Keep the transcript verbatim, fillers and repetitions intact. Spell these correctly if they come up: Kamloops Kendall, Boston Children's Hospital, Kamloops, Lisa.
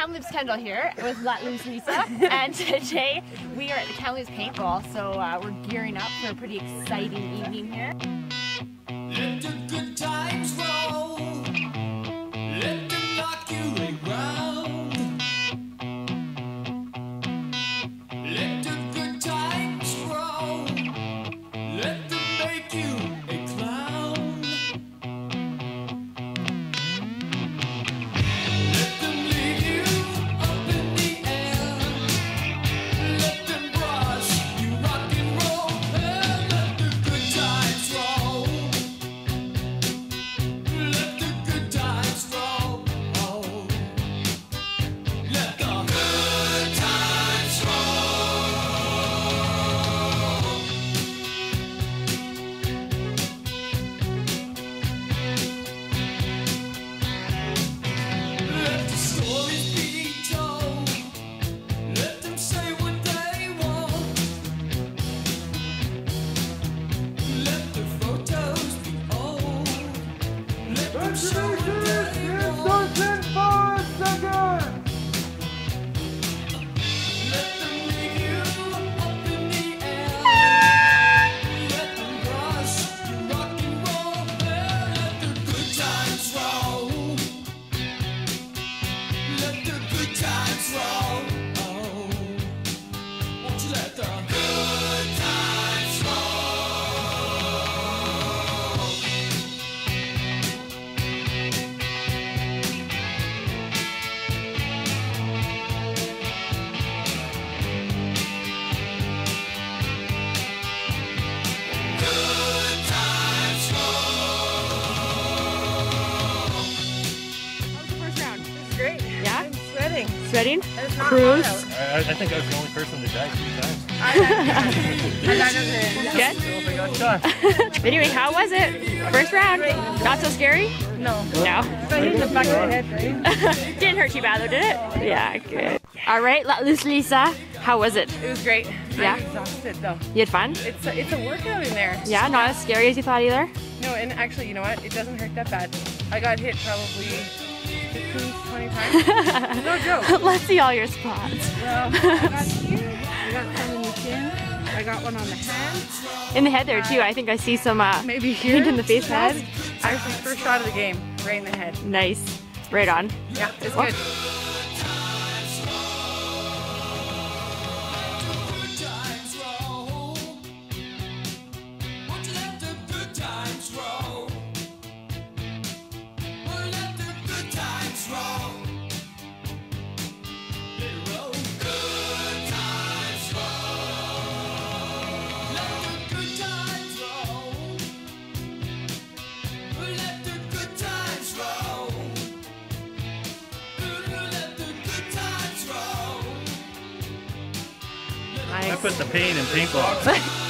Kamloops Kendall here with Kamloops Lisa, and today we are at the Kamloops Paintball, so uh, we're gearing up for a pretty exciting evening here. Let the good times roll, let them knock you around, let the good times roll, let them make you a clown. Sweating? Cruise? I, I think I was the only person to die three times. Good? Anyway, how was it? First round? Not so scary? No. No. Didn't hurt you bad though, did it? Yeah, good. Alright, Kamloops Lisa, how was it? It was great. Yeah? I'm exhausted though. You had fun? It's a, it's a workout in there. Yeah, not as scary as you thought either? No, and actually, you know what? It doesn't hurt that bad. I got hit probably fifteen, twenty times. No joke. Let's see all your spots. Well, I got here, I got some in the chin, I got one on the hand. In the head there too, I think I see some uh, maybe here? Paint in the face pad. Actually, first shot of the game, right in the head. Nice. Right on. Yeah, it's oh. Good. I put the paint in paintballs.